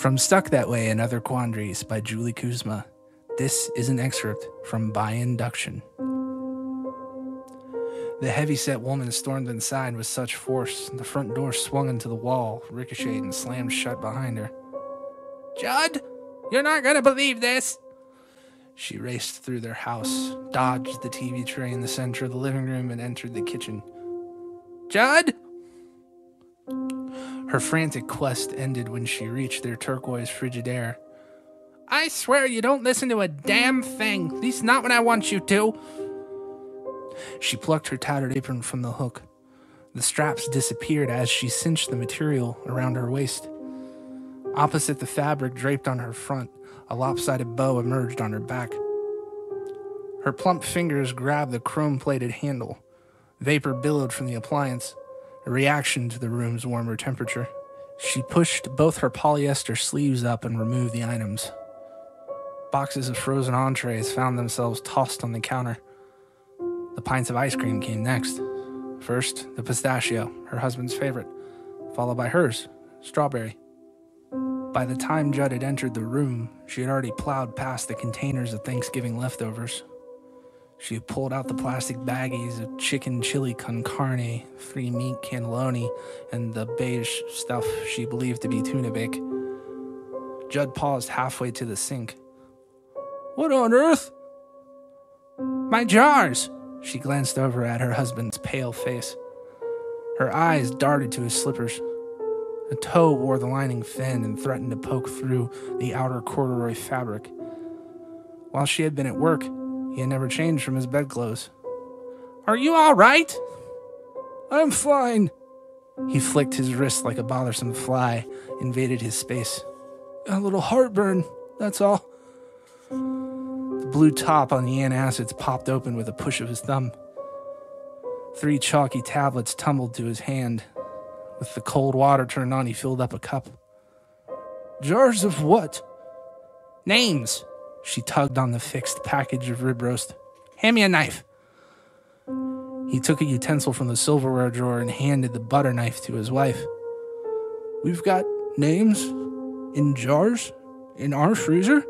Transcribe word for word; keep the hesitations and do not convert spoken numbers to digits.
From Stuck That Way and Other Quandaries by Julie Kusma, this is an excerpt from By Induction. The heavy-set woman stormed inside with such force, the front door swung into the wall, ricocheted and slammed shut behind her. "Judd, you're not gonna believe this!" She raced through their house, dodged the T V tray in the center of the living room, and entered the kitchen. "Judd!" Her frantic quest ended when she reached their turquoise frigidaire. "I swear you don't listen to a damn thing, at least not when I want you to." She plucked her tattered apron from the hook. The straps disappeared as she cinched the material around her waist. Opposite the fabric draped on her front, a lopsided bow emerged on her back. Her plump fingers grabbed the chrome-plated handle. Vapor billowed from the appliance, a reaction to the room's warmer temperature. She pushed both her polyester sleeves up and removed the items. Boxes of frozen entrees found themselves tossed on the counter. The pints of ice cream came next. First, the pistachio, her husband's favorite, followed by hers, strawberry. By the time Judd had entered the room, she had already plowed past the containers of Thanksgiving leftovers. She had pulled out the plastic baggies of chicken chili con carne, free meat cannelloni, and the beige stuff she believed to be tuna bake. Judd paused halfway to the sink. "What on earth?" "My jars!" She glanced over at her husband's pale face. Her eyes darted to his slippers. A toe wore the lining thin and threatened to poke through the outer corduroy fabric. While she had been at work, he had never changed from his bedclothes. "Are you all right?" "I'm fine." He flicked his wrist like a bothersome fly, invaded his space. "A little heartburn, that's all." Blue top on the antacids popped open with a push of his thumb. Three chalky tablets tumbled to his hand. With the cold water turned on, he filled up a cup. "Jars of what?" "Names." She tugged on the fixed package of rib roast. "Hand me a knife." He took a utensil from the silverware drawer and handed the butter knife to his wife. "We've got names in jars in our freezer?"